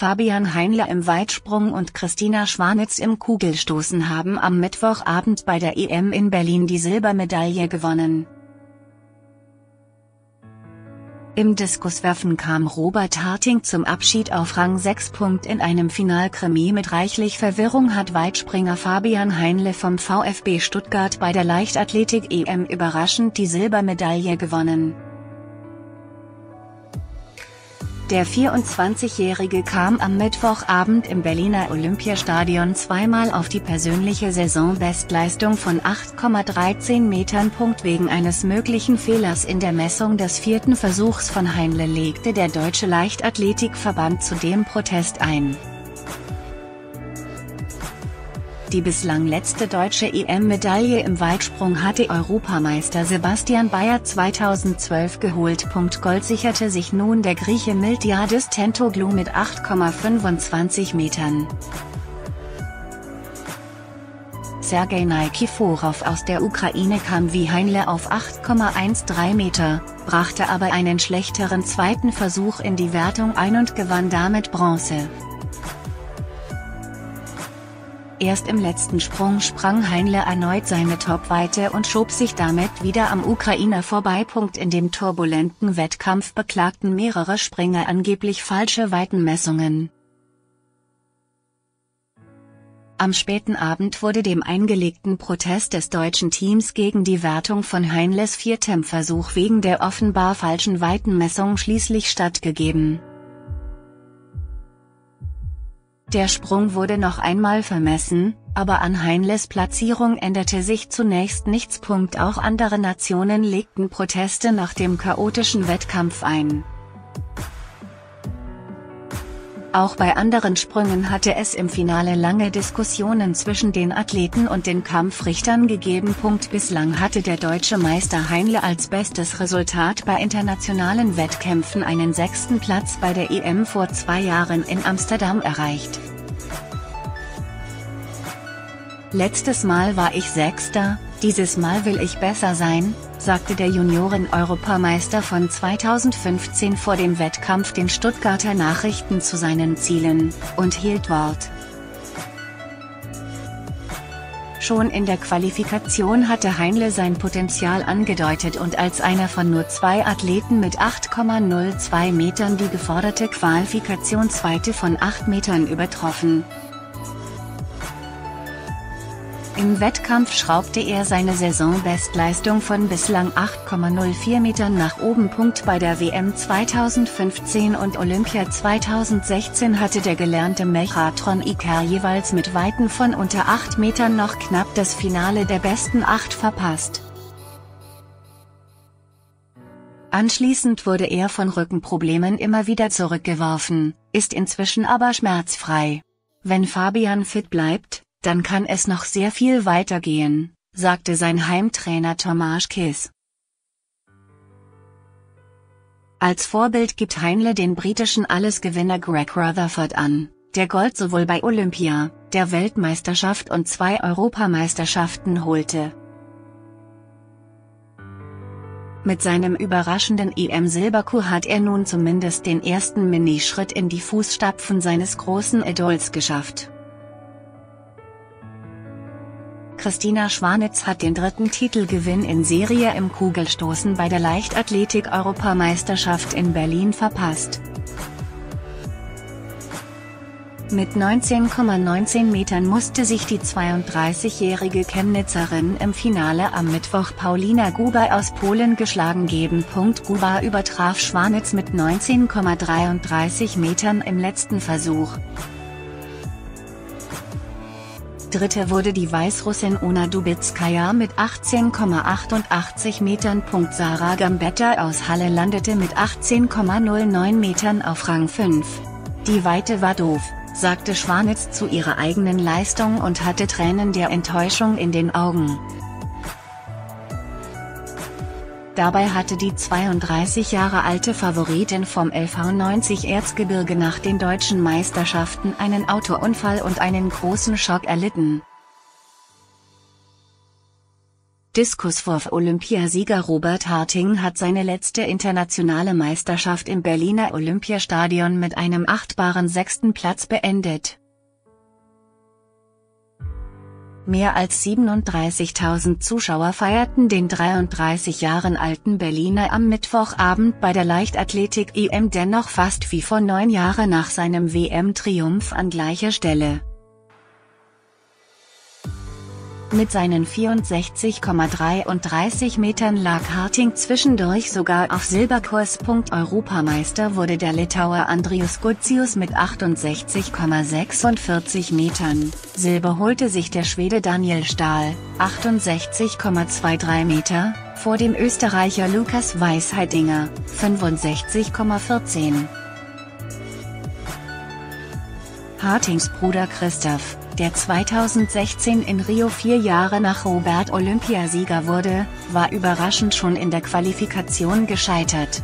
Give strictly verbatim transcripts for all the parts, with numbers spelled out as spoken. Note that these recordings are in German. Fabian Heinle im Weitsprung und Christina Schwanitz im Kugelstoßen haben am Mittwochabend bei der E M in Berlin die Silbermedaille gewonnen. Im Diskuswerfen kam Robert Harting zum Abschied auf Rang sechs. In einem Finalkrimi mit reichlich Verwirrung hat Weitspringer Fabian Heinle vom VfB Stuttgart bei der Leichtathletik E M überraschend die Silbermedaille gewonnen. Der vierundzwanzigjährige kam am Mittwochabend im Berliner Olympiastadion zweimal auf die persönliche Saisonbestleistung von acht Komma dreizehn Metern. Wegen eines möglichen Fehlers in der Messung des vierten Versuchs von Heinle legte der Deutsche Leichtathletikverband zudem Protest ein. Die bislang letzte deutsche E M-Medaille im Weitsprung hatte Europameister Sebastian Bayer zweitausendzwölf geholt. Gold sicherte sich nun der Grieche Miltiadis Tentoglou mit acht Komma fünfundzwanzig Metern. Sergej Naikiforov aus der Ukraine kam wie Heinle auf acht Komma dreizehn Meter, brachte aber einen schlechteren zweiten Versuch in die Wertung ein und gewann damit Bronze. Erst im letzten Sprung sprang Heinle erneut seine Topweite und schob sich damit wieder am Ukrainer vorbei. In dem turbulenten Wettkampf beklagten mehrere Springer angeblich falsche Weitenmessungen. Am späten Abend wurde dem eingelegten Protest des deutschen Teams gegen die Wertung von Heinles viertem Versuch wegen der offenbar falschen Weitenmessung schließlich stattgegeben. Der Sprung wurde noch einmal vermessen, aber an Heinles Platzierung änderte sich zunächst nichts. Auch andere Nationen legten Proteste nach dem chaotischen Wettkampf ein. Auch bei anderen Sprüngen hatte es im Finale lange Diskussionen zwischen den Athleten und den Kampfrichtern gegeben. Bislang hatte der deutsche Meister Heinle als bestes Resultat bei internationalen Wettkämpfen einen sechsten Platz bei der E M vor zwei Jahren in Amsterdam erreicht. Letztes Mal war ich Sechster, dieses Mal will ich besser sein, sagte der Junioren-Europameister von zweitausendfünfzehn vor dem Wettkampf den Stuttgarter Nachrichten zu seinen Zielen, und hielt Wort. Schon in der Qualifikation hatte Heinle sein Potenzial angedeutet und als einer von nur zwei Athleten mit acht Komma null zwei Metern die geforderte Qualifikationsweite von acht Metern übertroffen. Im Wettkampf schraubte er seine Saisonbestleistung von bislang acht Komma null vier Metern nach oben. Bei der W M zweitausendfünfzehn und Olympia zweitausendsechzehn hatte der gelernte Marathon-Iker jeweils mit Weiten von unter acht Metern noch knapp das Finale der besten acht verpasst. Anschließend wurde er von Rückenproblemen immer wieder zurückgeworfen, ist inzwischen aber schmerzfrei. Wenn Fabian fit bleibt, dann kann es noch sehr viel weitergehen, sagte sein Heimtrainer Tomasz Kiss. Als Vorbild gibt Heinle den britischen Allesgewinner Greg Rutherford an, der Gold sowohl bei Olympia, der Weltmeisterschaft und zwei Europameisterschaften holte. Mit seinem überraschenden E M-Silberkuh hat er nun zumindest den ersten Minischritt in die Fußstapfen seines großen Idols geschafft. Christina Schwanitz hat den dritten Titelgewinn in Serie im Kugelstoßen bei der Leichtathletik-Europameisterschaft in Berlin verpasst. Mit neunzehn Komma neunzehn Metern musste sich die zweiunddreißigjährige Chemnitzerin im Finale am Mittwoch Paulina Guba aus Polen geschlagen geben. Guba übertraf Schwanitz mit neunzehn Komma dreiunddreißig Metern im letzten Versuch. Dritte wurde die Weißrussin Ona Dubitskaya mit achtzehn Komma achtundachtzig Metern. Sarah Gambetta aus Halle landete mit achtzehn Komma null neun Metern auf Rang fünf. Die Weite war doof, sagte Schwanitz zu ihrer eigenen Leistung und hatte Tränen der Enttäuschung in den Augen. Dabei hatte die zweiunddreißig Jahre alte Favoritin vom L V neunzig Erzgebirge nach den deutschen Meisterschaften einen Autounfall und einen großen Schock erlitten. Diskuswurf-Olympiasieger Robert Harting hat seine letzte internationale Meisterschaft im Berliner Olympiastadion mit einem achtbaren sechsten Platz beendet. Mehr als siebenunddreißigtausend Zuschauer feierten den dreiunddreißig Jahren alten Berliner am Mittwochabend bei der Leichtathletik-E M dennoch fast wie vor neun Jahren nach seinem W M-Triumph an gleicher Stelle. Mit seinen vierundsechzig Komma dreiunddreißig Metern lag Harting zwischendurch sogar auf Silberkurs. Europameister wurde der Litauer Andrius Gutzius mit achtundsechzig Komma sechsundvierzig Metern, Silber holte sich der Schwede Daniel Stahl, achtundsechzig Komma dreiundzwanzig Meter, vor dem Österreicher Lukas Weisheidinger, fünfundsechzig Komma vierzehn. Hartings Bruder Christoph, der zweitausendsechzehn in Rio vier Jahre nach Robert Olympiasieger wurde, war überraschend schon in der Qualifikation gescheitert.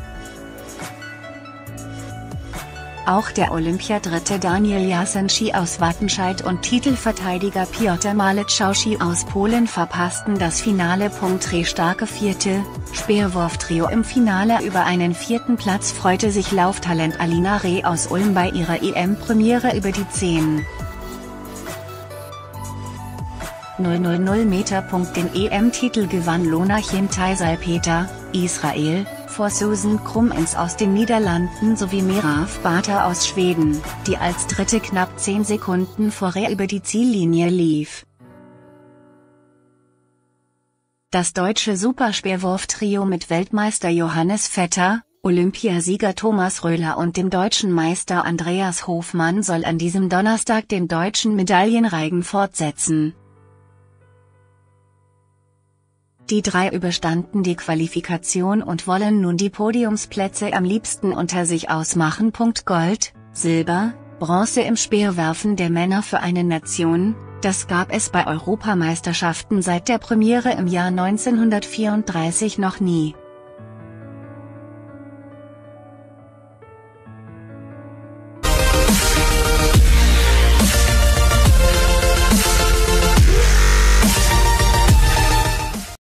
Auch der Olympiadritte Daniel Jasenski aus Wattenscheid und Titelverteidiger Piotr Maletczkowski aus Polen verpassten das Finale. Starke vierte, Speerwurftrio im Finale. Über einen vierten Platz freute sich Lauftalent Alina Reh aus Ulm bei ihrer E M-Premiere über die zehntausend Meter. Den E M-Titel gewann Lona Chintay Salpeter, Israel, vor Susan Krummens aus den Niederlanden sowie Miraf Bata aus Schweden, die als Dritte knapp zehn Sekunden vor Reh über die Ziellinie lief. Das deutsche Superspeerwurftrio mit Weltmeister Johannes Vetter, Olympiasieger Thomas Röhler und dem deutschen Meister Andreas Hofmann soll an diesem Donnerstag den deutschen Medaillenreigen fortsetzen. Die drei überstanden die Qualifikation und wollen nun die Podiumsplätze am liebsten unter sich ausmachen. Gold, Silber, Bronze im Speerwerfen der Männer für eine Nation, das gab es bei Europameisterschaften seit der Premiere im Jahr neunzehnhundertvierunddreißig noch nie.